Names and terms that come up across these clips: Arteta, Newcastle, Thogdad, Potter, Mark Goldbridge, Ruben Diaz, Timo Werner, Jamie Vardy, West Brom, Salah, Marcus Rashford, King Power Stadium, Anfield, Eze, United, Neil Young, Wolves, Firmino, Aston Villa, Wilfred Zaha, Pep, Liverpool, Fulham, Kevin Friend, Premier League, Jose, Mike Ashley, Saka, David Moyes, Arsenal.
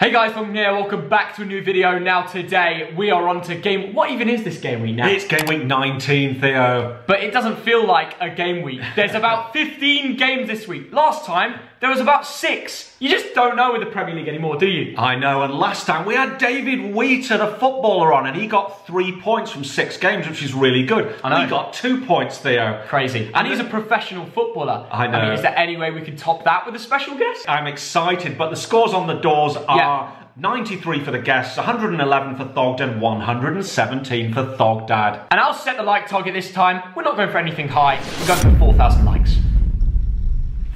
Hey guys, Thogden here, welcome back to a new video. Now today we are on to game, what even is this game week now? It's game week 19, Theo. But it doesn't feel like a game week. There's about 15 games this week. Last time, there was about 6. You just don't know with the Premier League anymore, do you? I know, and last time we had David Wheater, the footballer, on, and he got 3 points from 6 games, which is really good. I know. He got 2 points, Theo. Crazy. And he's a professional footballer. I know. I mean, is there any way we can top that with a special guest? I'm excited, but the scores on the doors are... Yeah. 93 for the guests, 111 for Thogden, 117 for Thogdad. And I'll set the like target this time. We're not going for anything high. We're going for 4,000 likes.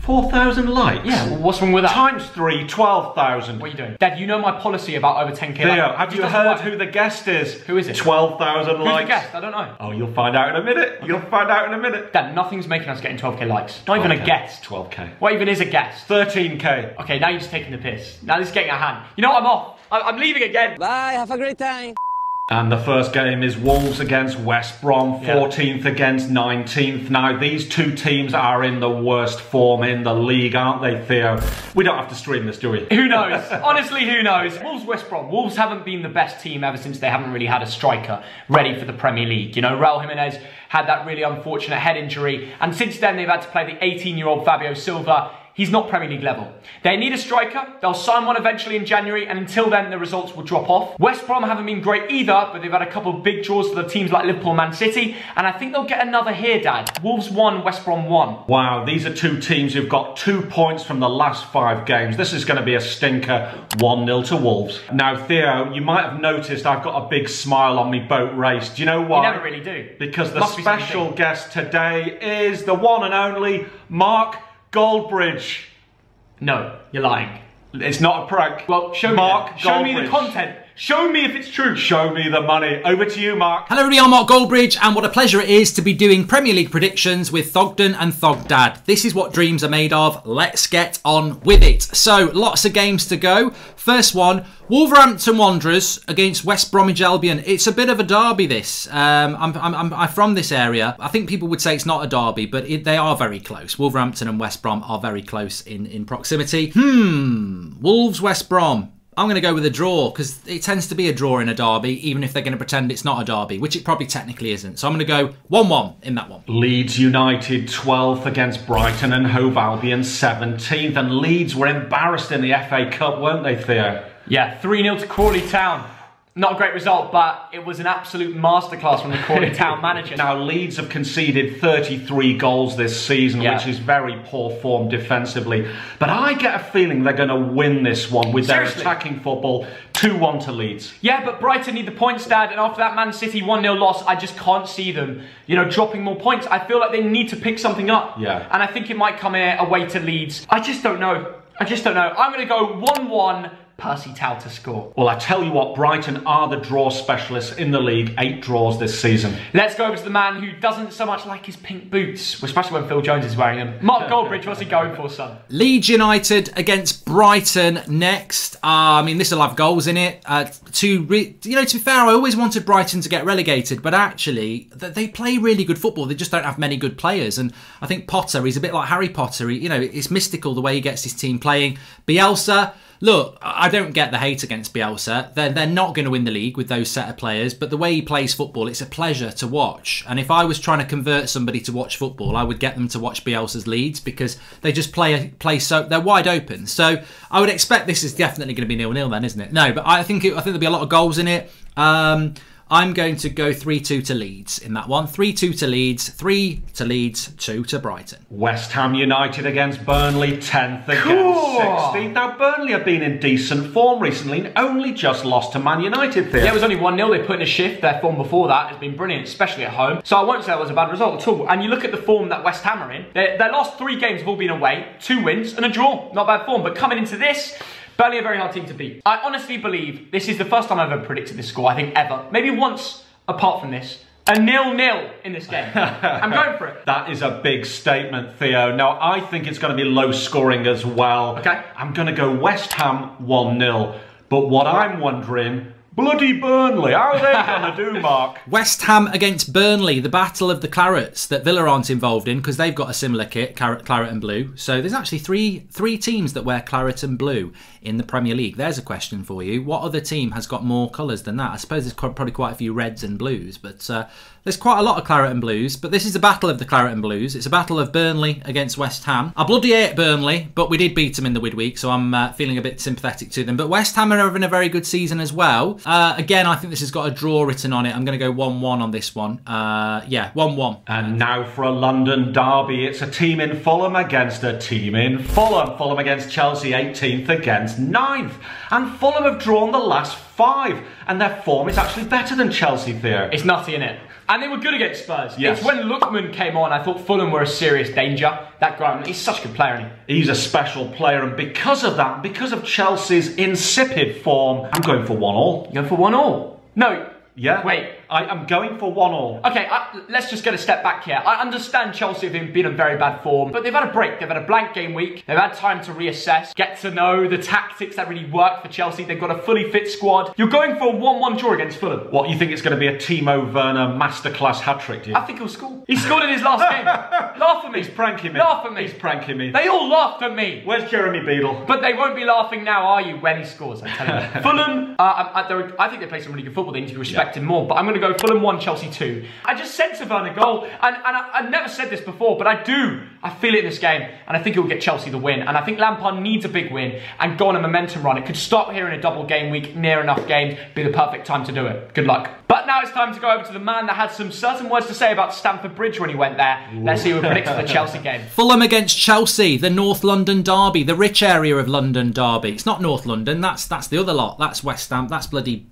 4,000 likes? Yeah, well, what's wrong with that? Times 3, 12,000. What are you doing? Dad, you know my policy about over 10k. Theo, have you heard who the guest is? Who is it? 12,000 likes. Who's the guest? I don't know. Oh, you'll find out in a minute. Okay. You'll find out in a minute. Dad, nothing's making us getting 12k likes. Not even a guest. 12k. What even is a guest? 13k. Okay, now you're just taking the piss. Now this is getting out of hand. You know what? I'm off. I'm leaving again. Bye, have a great time. And the first game is Wolves against West Brom, 14th against 19th. Now, these two teams are in the worst form in the league, aren't they, Theo? We don't have to stream this, do we? Who knows? Honestly, who knows? Wolves, West Brom. Wolves haven't been the best team ever since they haven't really had a striker ready for the Premier League. You know, Raul Jimenez had that really unfortunate head injury, and since then they've had to play the 18-year-old Fabio Silva. He's not Premier League level. They need a striker. They'll sign one eventually in January, and until then, the results will drop off. West Brom haven't been great either, but they've had a couple of big draws to the teams like Liverpool and Man City, and I think they'll get another here, Dad. Wolves won, West Brom won. Wow, these are two teams who've got 2 points from the last 5 games. This is going to be a stinker, 1-0 to Wolves. Now, Theo, you might have noticed I've got a big smile on me boat race. Do you know why? You never really do. Because the special guest today is the one and only Mark Goldbridge. No, you're lying. It's not a prank. Well, show me. Show me the content. Show me if it's true. Show me the money. Over to you, Mark. Hello, everybody. I'm Mark Goldbridge, and what a pleasure it is to be doing Premier League predictions with Thogden and Thogdad. This is what dreams are made of. Let's get on with it. So, lots of games to go. First one, Wolverhampton Wanderers against West Bromwich Albion. It's a bit of a derby, this. I'm from this area. I think people would say it's not a derby, but they are very close. Wolverhampton and West Brom are very close in proximity. Wolves, West Brom. I'm going to go with a draw because it tends to be a draw in a derby, even if they're going to pretend it's not a derby, which it probably technically isn't. So I'm going to go 1-1 in that one. Leeds United 12th against Brighton and Hove Albion 17th. And Leeds were embarrassed in the FA Cup, weren't they, Theo? Yeah, 3-0 to Crawley Town. Not a great result, but it was an absolute masterclass from the Crawley Town manager. Now, Leeds have conceded 33 goals this season, which is very poor form defensively. But I get a feeling they're going to win this one with their attacking football. 2-1 to Leeds. Yeah, but Brighton need the points, Dad. And after that Man City 1-0 loss, I just can't see them, you know, dropping more points. I feel like they need to pick something up. Yeah. And I think it might come away to Leeds. I just don't know. I just don't know. I'm going to go 1-1. Percy Tau to score. Well, I tell you what, Brighton are the draw specialists in the league. 8 draws this season. Let's go over to the man who doesn't so much like his pink boots, especially when Phil Jones is wearing them. Mark Goldbridge, what's he going for, son? Leeds United against Brighton next. I mean, this will have goals in it. You know, to be fair, I always wanted Brighton to get relegated, but actually, they play really good football. They just don't have many good players, and I think Potter, he's a bit like Harry Potter. He, you know, it's mystical the way he gets his team playing. Bielsa, look, I don't get the hate against Bielsa. They're not going to win the league with those set of players, but the way he plays football, it's a pleasure to watch. And if I was trying to convert somebody to watch football, I would get them to watch Bielsa's Leeds because they just play so they're wide open. So I would expect this is definitely going to be 0-0 then, isn't it? No, but I think there'll be a lot of goals in it. I'm going to go 3-2 to Leeds in that one. 3-2 to Leeds, 3 to Leeds, 2 to Brighton. West Ham United against Burnley, 10th against 16th. Now, Burnley have been in decent form recently and only just lost to Man United there. Yeah, it was only 1-0. They put in a shift. Their form before that has been brilliant, especially at home. So I won't say that was a bad result at all. And you look at the form that West Ham are in. Their last 3 games have all been away. 2 wins and a draw. Not bad form. But coming into this... Burnley, a very hard team to beat. I honestly believe this is the first time I've ever predicted this score, I think, ever. Maybe once, apart from this. A 0-0 in this game. I'm going for it. That is a big statement, Theo. Now, I think it's going to be low scoring as well. Okay. I'm going to go West Ham 1-0. But what I'm wondering... Bloody Burnley, how are they going to do, Mark? West Ham against Burnley, the battle of the Clarets that Villa aren't involved in because they've got a similar kit, Claret and Blue. So there's actually three teams that wear Claret and Blue in the Premier League. There's a question for you. What other team has got more colours than that? I suppose there's probably quite a few reds and blues, but there's quite a lot of Claret and Blues. But this is the battle of the Claret and Blues. It's a battle of Burnley against West Ham. I bloody hate Burnley, but we did beat them in the midweek, so I'm feeling a bit sympathetic to them. But West Ham are having a very good season as well. Again, I think this has got a draw written on it. I'm going to go 1-1 on this one. Yeah, 1-1. And now for a London derby. It's a team in Fulham against a team in Fulham. Fulham against Chelsea, 18th against 9th. And Fulham have drawn the last 5. And their form is actually better than Chelsea there. It's nothing in it. And they were good against Spurs. Yes. It's when Lookman came on, I thought Fulham were a serious danger. That Graham, he's such a good player. He's a special player, and because of that, because of Chelsea's insipid form, I'm going for 1-1. You're going for 1-1? No. Yeah. Wait. I'm going for 1-1. Okay, let's just get a step back here. I understand Chelsea have been in very bad form, but they've had a break. They've had a blank game week. They've had time to reassess, get to know the tactics that really work for Chelsea. They've got a fully fit squad. You're going for a 1-1 draw against Fulham. What, you think it's going to be a Timo Werner masterclass hat-trick, do you? I think he'll score. He scored in his last game. Laugh at me. He's pranking me. Laugh at me. He's pranking me. They all laughed at me. Where's Jeremy Beadle? But they won't be laughing now, are you, when he scores, I tell you. Fulham, I think they play some really good football. They need to be respected more, but I'm going to go Fulham 1, Chelsea 2. I just said to Werner goal, and I've never said this before, but I do. I feel it in this game, and I think it will get Chelsea the win. And I think Lampard needs a big win and go on a momentum run. It could start here in a double game week, near enough games, be the perfect time to do it. Good luck. But now it's time to go over to the man that had some certain words to say about Stamford Bridge when he went there. Ooh. Let's see who predicts for the Chelsea game. Fulham against Chelsea, the North London derby, the rich area of London derby. It's not North London, that's the other lot. That's West Ham, that's bloody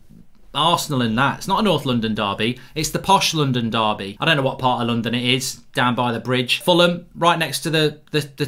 Arsenal and that. It's not a North London derby. It's the posh London derby. I don't know what part of London it is, down by the bridge. Fulham, right next to the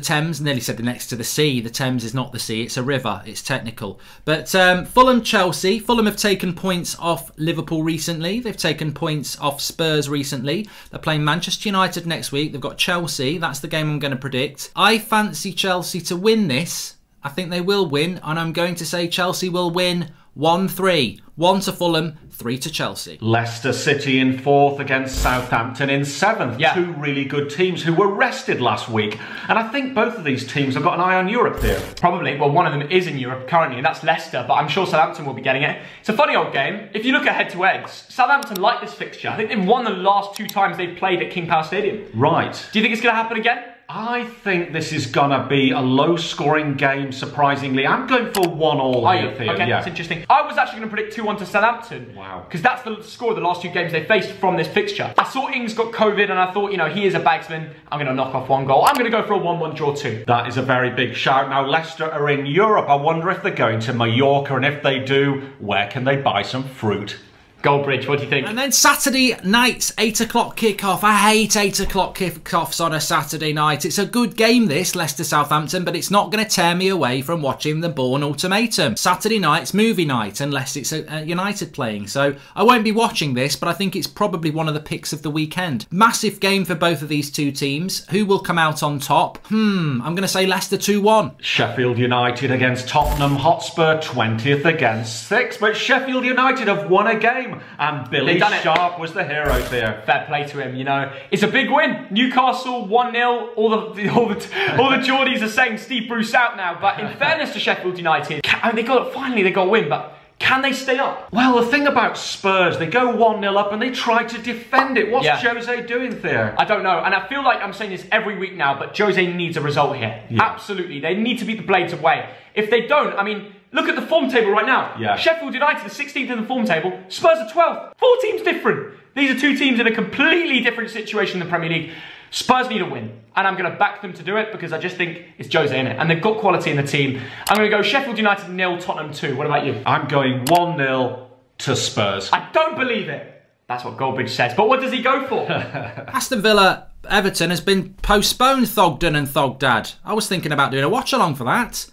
Thames. Nearly said the next to the sea. The Thames is not the sea. It's a river. It's technical. But Fulham, Chelsea. Fulham have taken points off Liverpool recently. They've taken points off Spurs recently. They're playing Manchester United next week. They've got Chelsea. That's the game I'm going to predict. I fancy Chelsea to win this. I think they will win. And I'm going to say Chelsea will win 1-3. 1 to Fulham, 3 to Chelsea. Leicester City in 4th against Southampton in 7th. Yeah. Two really good teams who were rested last week. And I think both of these teams have got an eye on Europe there. Probably. Well, one of them is in Europe currently, and that's Leicester. But I'm sure Southampton will be getting it. It's a funny old game. If you look at head-to-heads, Southampton like this fixture. I think they've won the last 2 times they've played at King Power Stadium. Right. Do you think it's going to happen again? I think this is going to be a low-scoring game, surprisingly. I'm going for 1-1 here, Theo. Okay, yeah. That's interesting. I was actually going to predict 2-1 to Southampton. Wow. Because that's the score of the last 2 games they faced from this fixture. I saw Ings got COVID, and I thought, you know, he is a bagsman. I'm going to knock off 1 goal. I'm going to go for a 1-1 draw 2. That is a very big shout. Now, Leicester are in Europe. I wonder if they're going to Mallorca, and if they do, where can they buy some fruit? Goldbridge, what do you think? And then Saturday night's 8 o'clock kickoff. I hate 8 o'clock kickoffs on a Saturday night. It's a good game, this, Leicester-Southampton, but it's not going to tear me away from watching the Bourne Ultimatum. Saturday night's movie night, unless it's United playing. So I won't be watching this, but I think it's probably one of the picks of the weekend. Massive game for both of these 2 teams. Who will come out on top? I'm going to say Leicester 2-1. Sheffield United against Tottenham Hotspur, 20th against 6th. But Sheffield United have won a game. And Billy Sharp was the hero there. Fair play to him, you know. It's a big win. Newcastle 1-0. All the Geordies are saying Steve Bruce out now. But in fairness to Sheffield United, finally they got a win, but can they stay up? Well, the thing about Spurs, they go 1-0 up and they try to defend it. What's Jose doing there? I don't know. And I feel like I'm saying this every week now, but Jose needs a result here. Yeah. Absolutely. They need to beat the Blades away. If they don't, I mean, look at the form table right now. Yeah. Sheffield United are 16th in the form table. Spurs are 12th. 4 teams different. These are 2 teams in a completely different situation in the Premier League. Spurs need a win, and I'm going to back them to do it because I just think it's Jose in it, and they've got quality in the team. I'm going to go Sheffield United 0, Tottenham 2. What about you? I'm going 1-0 to Spurs. I don't believe it. That's what Goldbridge says. But what does he go for? Aston Villa Everton has been postponed, Thogden and Thogdad. I was thinking about doing a watch along for that.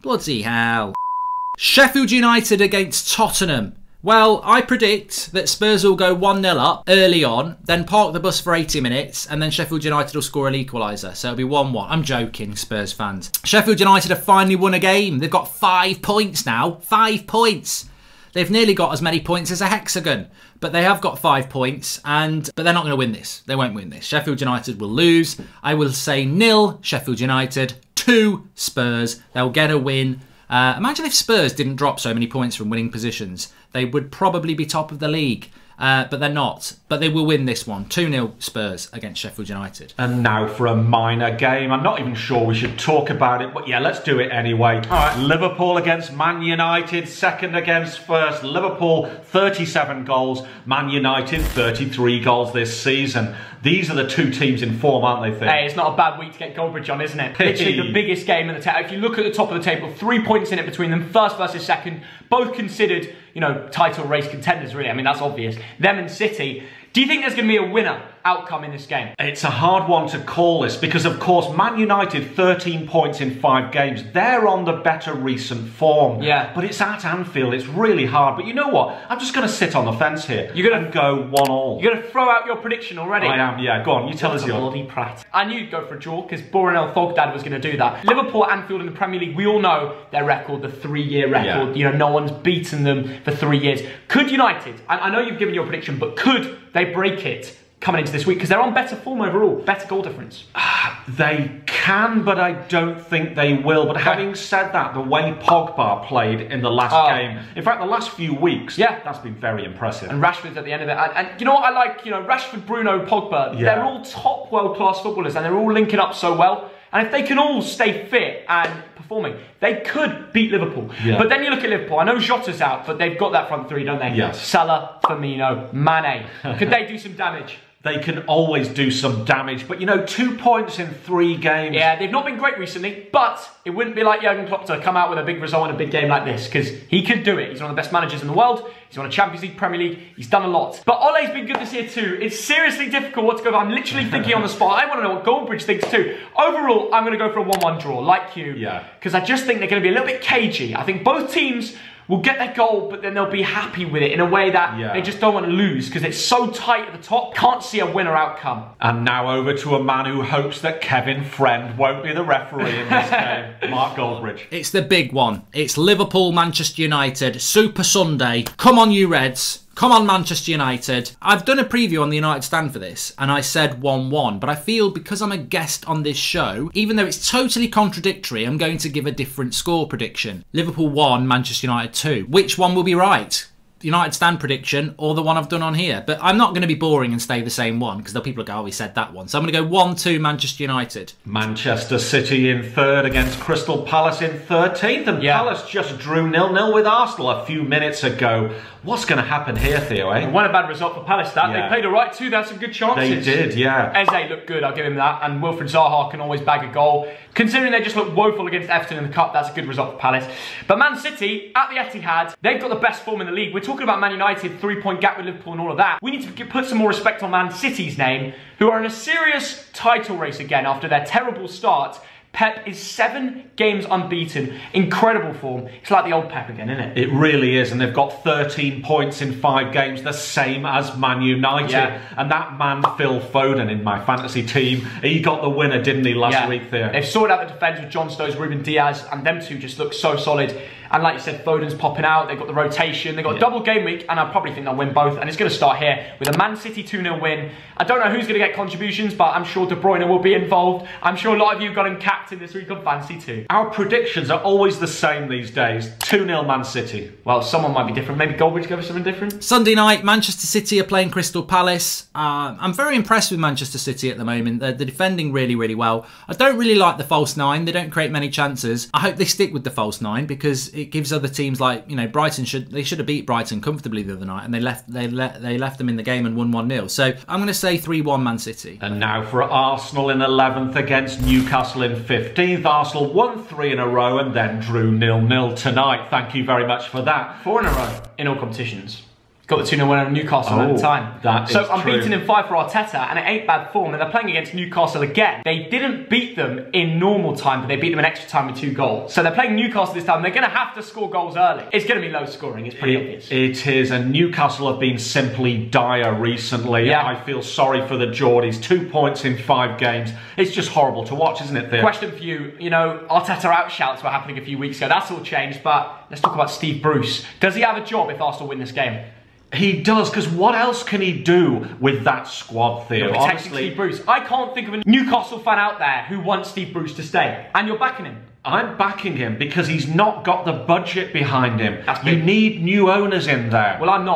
Bloody hell. Sheffield United against Tottenham. Well, I predict that Spurs will go 1-0 up early on, then park the bus for 80 minutes, and then Sheffield United will score an equaliser. So it'll be 1-1. I'm joking, Spurs fans. Sheffield United have finally won a game. They've got 5 points now. 5 points. They've nearly got as many points as a hexagon, but they have got 5 points, but they're not going to win this. They won't win this. Sheffield United will lose. I will say 0 Sheffield United, 2 Spurs. They'll get a win. Imagine if Spurs didn't drop so many points from winning positions. They would probably be top of the league. But they're not. But they will win this one. 2-0 Spurs against Sheffield United. And now for a minor game. I'm not even sure we should talk about it, but yeah, let's do it anyway. All right. Liverpool against Man United, second against first. Liverpool, 37 goals. Man United, 33 goals this season. These are the two teams in form, aren't they? Hey, it's not a bad week to get Goldbridge on, isn't it? Literally the biggest game in the table. If you look at the top of the table, 3 points in it between them, first versus second, both considered, you know, title race contenders, really. I mean, that's obvious. Them and City. Do you think there's going to be a winner outcome in this game? It's a hard one to call this because, of course, Man United, 13 points in 5 games. They're on the better recent form. Yeah. But it's at Anfield. It's really hard. But you know what? I'm just going to sit on the fence here. You're going to go 1-1. You're going to throw out your prediction already? I am, yeah. Go on, you tell us yours. Bloody prat. I knew you'd go for a draw because Boronel Thogden was going to do that. Liverpool, Anfield in the Premier League, we all know their record, the 3-year record. Yeah. You know, no one's beaten them for 3 years. Could United, and I know you've given your prediction, but could they break it coming into this week? Because they're on better form overall, better goal difference. They can, but I don't think they will. But having said that, the way Pogba played in the last game, in fact, the last few weeks, yeah, that's been very impressive. And Rashford's at the end of it. And you know what I like? You know, Rashford, Bruno, Pogba, yeah, they're all top world-class footballers and they're all linking up so well. And if they can all stay fit and performing, they could beat Liverpool. Yeah. But then you look at Liverpool. I know Jota's out, but they've got that front three, don't they? Yes. Salah, Firmino, Mane. Could they do some damage? They can always do some damage. But, you know, 2 points in 3 games. Yeah, they've not been great recently, but it wouldn't be like Jurgen Klopp to come out with a big result in a big game like this, because he could do it. He's one of the best managers in the world. He's won a Champions League, Premier League. He's done a lot. But Ole's been good this year too. It's seriously difficult what to go for. I'm literally thinking on the spot. I want to know what Goldbridge thinks too. Overall, I'm going to go for a 1-1 draw, like you. Yeah. Because I just think they're going to be a little bit cagey. I think both teams will get their goal, but then they'll be happy with it in a way that they just don't want to lose because it's so tight at the top. Can't see a winner outcome. And now over to a man who hopes that Kevin Friend won't be the referee in this game, Mark Goldbridge. It's the big one. It's Liverpool, Manchester United, Super Sunday. Come on, you Reds. Come on, Manchester United. I've done a preview on the United Stand for this, and I said 1-1, but I feel because I'm a guest on this show, even though it's totally contradictory, I'm going to give a different score prediction. Liverpool 1, Manchester United 2. Which one will be right? The United Stand prediction or the one I've done on here? But I'm not going to be boring and stay the same one, because the people go, oh, we said that one. So I'm going to go 1-2 Manchester United. Manchester City in third against Crystal Palace in 13th, and Palace just drew 0-0 with Arsenal a few minutes ago. What's going to happen here, Theo, eh? What a bad result for Palace, that. Yeah. They played all right, too. They had some good chances. They did, yeah. Eze looked good, I'll give him that. And Wilfred Zaha can always bag a goal. Considering they just looked woeful against Everton in the Cup, that's a good result for Palace. But Man City, at the Etihad, they've got the best form in the league. We're talking about Man United, 3-point gap with Liverpool and all of that. We need to put some more respect on Man City's name, who are in a serious title race again after their terrible start. Pep is 7 games unbeaten. Incredible form. It's like the old Pep again, isn't it? It really is. And they've got 13 points in 5 games, the same as Man United. Yeah. And that man, Phil Foden, in my fantasy team, he got the winner, didn't he, last week there? They've sorted out the defence with John Stones, Ruben Diaz, and them two just look so solid. And like you said, Foden's popping out. They've got the rotation. They've got a double game week, and I probably think they'll win both. And it's going to start here with a Man City 2-0 win. I don't know who's going to get contributions, but I'm sure De Bruyne will be involved. I'm sure a lot of you got him captain this week on Fancy 2. Our predictions are always the same these days. 2-0 Man City. Well, someone might be different. Maybe Goldbridge gave us something different. Sunday night, Manchester City are playing Crystal Palace. I'm very impressed with Manchester City at the moment. They're defending really, really well. I don't really like the false 9. They don't create many chances. I hope they stick with the false 9 because it gives other teams, like, you know, Brighton should have beat Brighton comfortably the other night, and they left them in the game and won 1-0. So I'm going to say 3-1 Man City. And now for Arsenal in 11th against Newcastle in 15th. Arsenal won 3 in a row and then drew 0-0 tonight. Thank you very much for that. 4 in a row in all competitions. got the 2-0 winner of Newcastle at the time. So unbeaten in 5 for Arteta, and it ain't bad form, and they're playing against Newcastle again. They didn't beat them in normal time, but they beat them in extra time with 2 goals. So they're playing Newcastle this time, they're going to have to score goals early. It's going to be low scoring, it's pretty obvious. It is, and Newcastle have been simply dire recently. Yeah. I feel sorry for the Geordies, 2 points in 5 games. It's just horrible to watch, isn't it, Theo? Question for you, you know, Arteta outshouts were happening a few weeks ago, that's all changed, but let's talk about Steve Bruce. Does he have a job if Arsenal win this game? He does, because what else can he do with that squad, Theo? Honestly, Steve Bruce. I can't think of a Newcastle fan out there who wants Steve Bruce to stay, and you're backing him. I'm backing him because he's not got the budget behind him. You need new owners in there. Well, I'm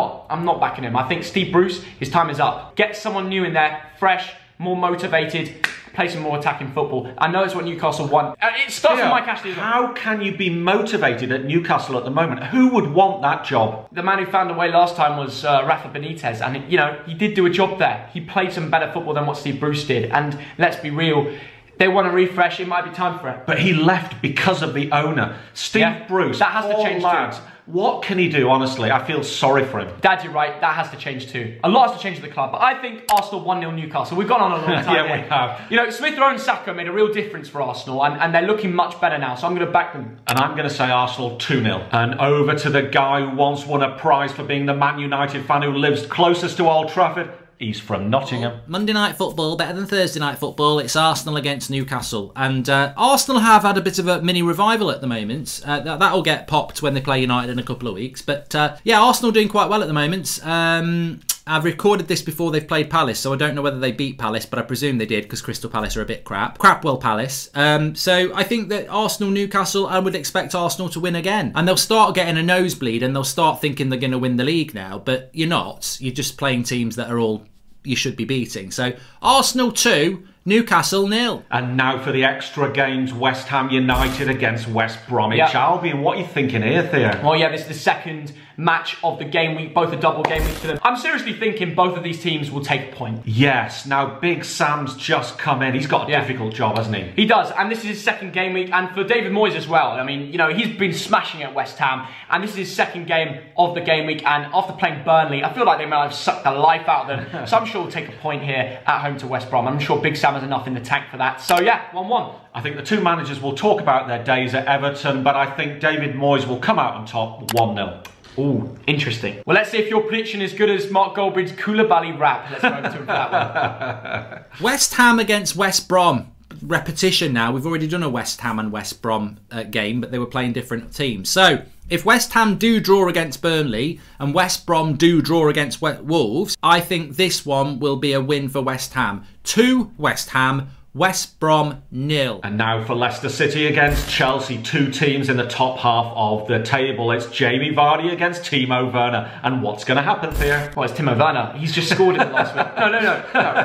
not backing him. I think Steve Bruce, his time is up. Get someone new in there, fresh, more motivated, play some more attacking football. I know it's what Newcastle want. It starts with Mike Ashley. How can you be motivated at Newcastle at the moment? Who would want that job? The man who found a way last time was Rafa Benitez, and you know, he did do a job there. He played some better football than what Steve Bruce did, and let's be real, they want to refresh, it might be time for it. But he left because of the owner. Steve Bruce, that has to change too. What can he do, honestly? I feel sorry for him. Dad, you're right, that has to change too. A lot has to change with the club, but I think Arsenal 1-0 Newcastle. We've gone on a long time. Yeah, we have. You know, Smith Rowe and Saka made a real difference for Arsenal, and they're looking much better now, so I'm going to back them. And I'm going to say Arsenal 2-0. And over to the guy who once won a prize for being the Man United fan who lives closest to Old Trafford. He's from Nottingham. Monday night football, better than Thursday night football. It's Arsenal against Newcastle. And Arsenal have had a bit of a mini revival at the moment. That'll get popped when they play United in a couple of weeks. But yeah, Arsenal doing quite well at the moment. I've recorded this before they've played Palace, so I don't know whether they beat Palace, but I presume they did because Crystal Palace are a bit crap. Crapwell Palace. So I think that Arsenal, Newcastle, I would expect Arsenal to win again. And they'll start getting a nosebleed and they'll start thinking they're going to win the league now, but you're not. You're just playing teams that are all you should be beating. So Arsenal 2... Newcastle 0. And now for the extra games, West Ham United against West Bromwich Albion. What are you thinking here, Theo? Well, yeah, this is the second match of the game week, both a double game week for them. I'm seriously thinking both of these teams will take a point. Yes, now Big Sam's just come in. He's got a difficult job, hasn't he? He does, and this is his second game week, and for David Moyes as well. I mean, you know, he's been smashing at West Ham, and this is his second game of the game week, and after playing Burnley, I feel like they might have sucked the life out of them, so I'm sure we'll take a point here at home to West Brom. I'm sure Big Sam enough in the tank for that. So yeah, 1-1. I think the two managers will talk about their days at Everton, but I think David Moyes will come out on top 1-0. Ooh, interesting. Well, let's see if your prediction is as good as Mark Goldbridge's Koulibaly rap. Let's go over to him for that one. West Ham against West Brom. Repetition now. We've already done a West Ham and West Brom game, but they were playing different teams. So if West Ham do draw against Burnley and West Brom do draw against Wolves, I think this one will be a win for West Ham. 2 West Ham, West Brom 0. And now for Leicester City against Chelsea. Two teams in the top half of the table. It's Jamie Vardy against Timo Werner. And what's going to happen, Theo? Well, it's Timo Werner. He's just scored in the last week.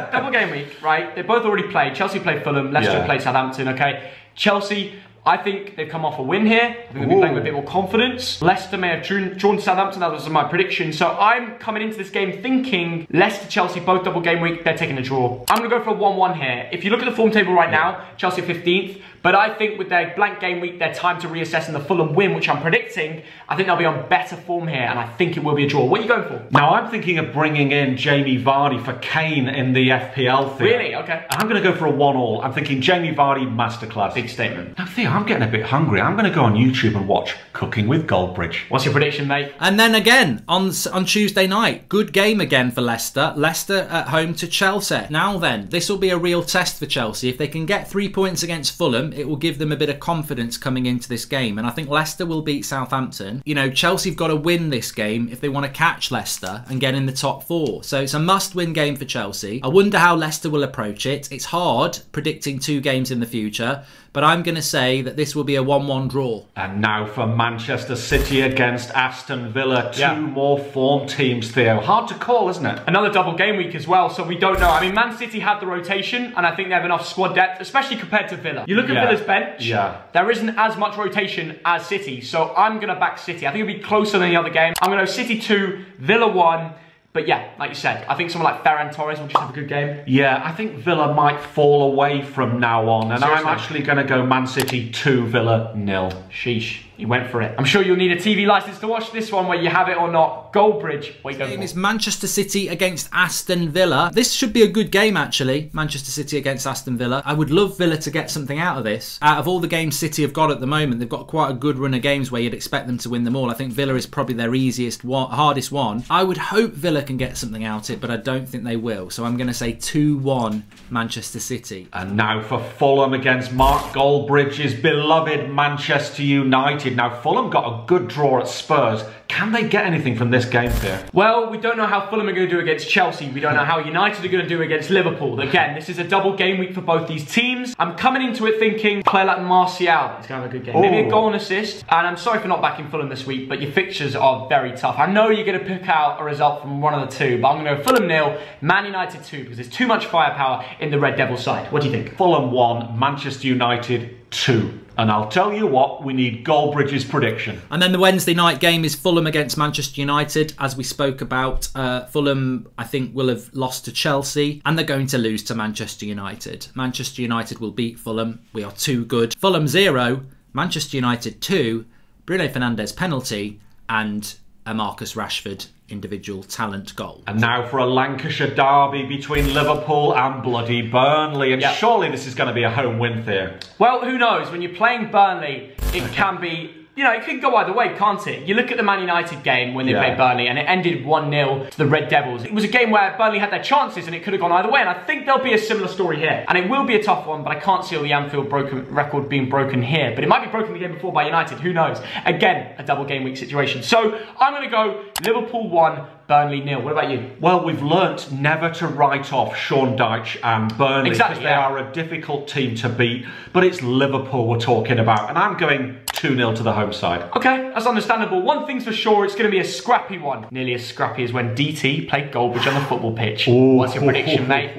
No. Double game week, right? They both already played. Chelsea played Fulham. Leicester played Southampton, okay? Chelsea... I think they've come off a win here. I think they'll be playing with a bit more confidence. Leicester may have drawn Southampton. That was my prediction. So I'm coming into this game thinking Leicester-Chelsea, both double game week, they're taking a draw. I'm going to go for a 1-1 here. If you look at the form table right now, Chelsea 15th. But I think with their blank game week, their time to reassess and the Fulham win, which I'm predicting, I think they'll be on better form here. And I think it will be a draw. What are you going for? Now, I'm thinking of bringing in Jamie Vardy for Kane in the FPL thing. Really? Okay. I'm going to go for a 1-1. I'm thinking Jamie Vardy masterclass. Big statement. Now, Theo, I'm getting a bit hungry. I'm going to go on YouTube and watch Cooking with Goldbridge. What's your prediction, mate? And then again, on Tuesday night, good game again for Leicester. Leicester at home to Chelsea. Now then, this will be a real test for Chelsea. If they can get 3 points against Fulham, it will give them a bit of confidence coming into this game. And I think Leicester will beat Southampton. You know, Chelsea have got to win this game if they want to catch Leicester and get in the top 4. So it's a must-win game for Chelsea. I wonder how Leicester will approach it. It's hard predicting 2 games in the future, but I'm going to say that this will be a 1-1 draw. And now for Manchester City against Aston Villa. Two more form teams, Theo. Hard to call, isn't it? Another double game week as well, so we don't know. I mean, Man City have the rotation, and I think they have enough squad depth, especially compared to Villa. You look at Villa's bench, there isn't as much rotation as City, so I'm going to back City. I think it'll be closer than the other game. I'm going to go City 2, Villa 1. But yeah, like you said, I think someone like Ferran Torres will just have a good game. Yeah, I think Villa might fall away from now on. And seriously? I'm actually going to go Man City 2, Villa 0. Sheesh. He went for it. I'm sure you'll need a TV licence to watch this one, whether you have it or not. Goldbridge, what are you going for? It's Manchester City against Aston Villa. This should be a good game, actually. Manchester City against Aston Villa. I would love Villa to get something out of this. Out of all the games City have got at the moment, they've got quite a good run of games where you'd expect them to win them all. I think Villa is probably their easiest one, hardest one. I would hope Villa can get something out of it, but I don't think they will. So I'm going to say 2-1 Manchester City. And now for Fulham against Mark Goldbridge's beloved Manchester United. Now, Fulham got a good draw at Spurs. Can they get anything from this game here? Well, we don't know how Fulham are going to do against Chelsea. We don't know how United are going to do against Liverpool. Again, this is a double game week for both these teams. I'm coming into it thinking, player like Martial is going to have a good game. Ooh. Maybe a goal and assist. And I'm sorry for not backing Fulham this week, but your fixtures are very tough. I know you're going to pick out a result from one of the two, but I'm going to go Fulham 0, Man United 2, because there's too much firepower in the Red Devil side. What do you think? Fulham 1, Manchester United 2. And I'll tell you what, we need Goldbridge's prediction. And then the Wednesday night game is Fulham against Manchester United. As we spoke about, Fulham, I think, will have lost to Chelsea. And they're going to lose to Manchester United. Manchester United will beat Fulham. We are too good. Fulham 0, Manchester United 2, Bruno Fernandes penalty, and a Marcus Rashford individual talent goal. And now for a Lancashire derby between Liverpool and bloody Burnley. And surely this is going to be a home win there. Well, who knows? When you're playing Burnley, it can be... You know, it could go either way, can't it? You look at the Man United game when they played Burnley and it ended 1-0 to the Red Devils. It was a game where Burnley had their chances and it could have gone either way, and I think there'll be a similar story here. And it will be a tough one, but I can't see all the Anfield record being broken here. But it might be broken the game before by United, who knows? Again, a double game week situation. So I'm going to go Liverpool 1, Burnley 0. What about you? Well, we've learnt never to write off Sean Dyche and Burnley because they are a difficult team to beat, but it's Liverpool we're talking about, and I'm going 2-0 to the home side. Okay, that's understandable. One thing's for sure, it's going to be a scrappy one. Nearly as scrappy as when DT played Goldbridge on the football pitch. Ooh. What's your prediction, mate?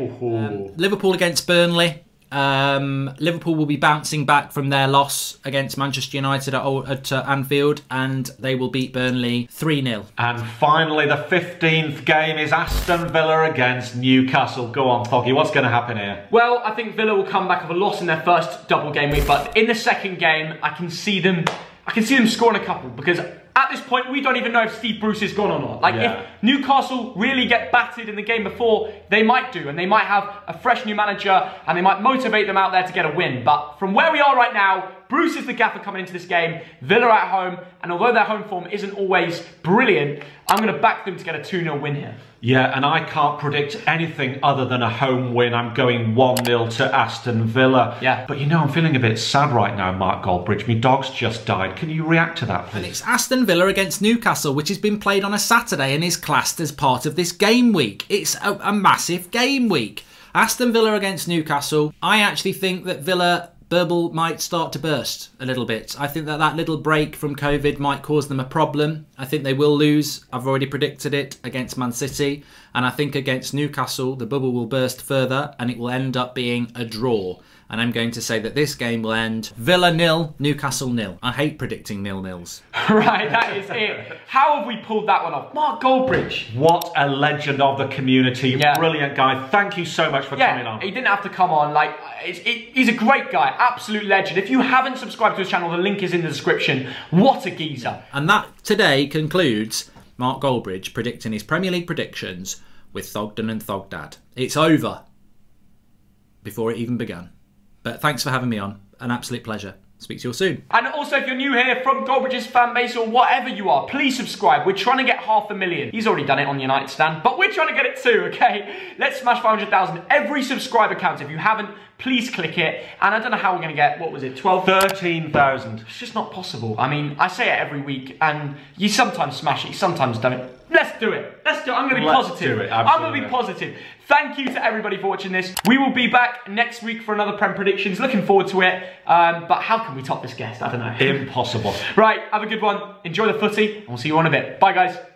Liverpool against Burnley. Liverpool will be bouncing back from their loss against Manchester United at Anfield, and they will beat Burnley 3-0. And finally, the 15th game is Aston Villa against Newcastle. Go on, Thoggy, what's going to happen here? Well, I think Villa will come back with a loss in their first double game week, but in the second game, I can see them scoring a couple, because at this point, we don't even know if Steve Bruce is gone or not. Like, if Newcastle really get battered in the game before, they might do, and they might have a fresh new manager, and they might motivate them out there to get a win. But from where we are right now, Bruce is the gaffer coming into this game. Villa at home, and although their home form isn't always brilliant, I'm going to back them to get a 2-0 win here. Yeah, and I can't predict anything other than a home win. I'm going 1-0 to Aston Villa. Yeah. But you know, I'm feeling a bit sad right now, Mark Goldbridge. My dog's just died. Can you react to that, please? And it's Aston Villa against Newcastle, which has been played on a Saturday and is classed as part of this game week. It's a massive game week. Aston Villa against Newcastle. I actually think that Villa... Bubble might start to burst a little bit. I think that that little break from COVID might cause them a problem. I think they will lose. I've already predicted it against Man City. And I think against Newcastle, the bubble will burst further and it will end up being a draw. And I'm going to say that this game will end Villa 0, Newcastle 0. I hate predicting 0-0s. Right, that is it. How have we pulled that one off? Mark Goldbridge. What a legend of the community. Yeah. Brilliant guy. Thank you so much for coming on. He didn't have to come on. Like, he's a great guy. Absolute legend. If you haven't subscribed to his channel, the link is in the description. What a geezer. And that today concludes Mark Goldbridge predicting his Premier League predictions with Thogden and Thogdad. It's over before it even began. But thanks for having me on. An absolute pleasure. Speak to you all soon. And also, if you're new here from Goldbridge's fan base or whatever you are, please subscribe. We're trying to get 500,000. He's already done it on the United Stand, but we're trying to get it too, okay? Let's smash 500,000. Every subscriber counts. If you haven't, please click it. And I don't know how we're going to get, what was it, 12? 13,000. It's just not possible. I mean, I say it every week, and you sometimes smash it, you sometimes don't. Let's do it. Let's do it. I'm going to be positive. Let's do it, absolutely. I'm going to be positive. Thank you to everybody for watching this. We will be back next week for another Prem Predictions. Looking forward to it. But how can we top this guest? I don't know. Impossible. Right, have a good one. Enjoy the footy, and we'll see you on a bit. Bye, guys.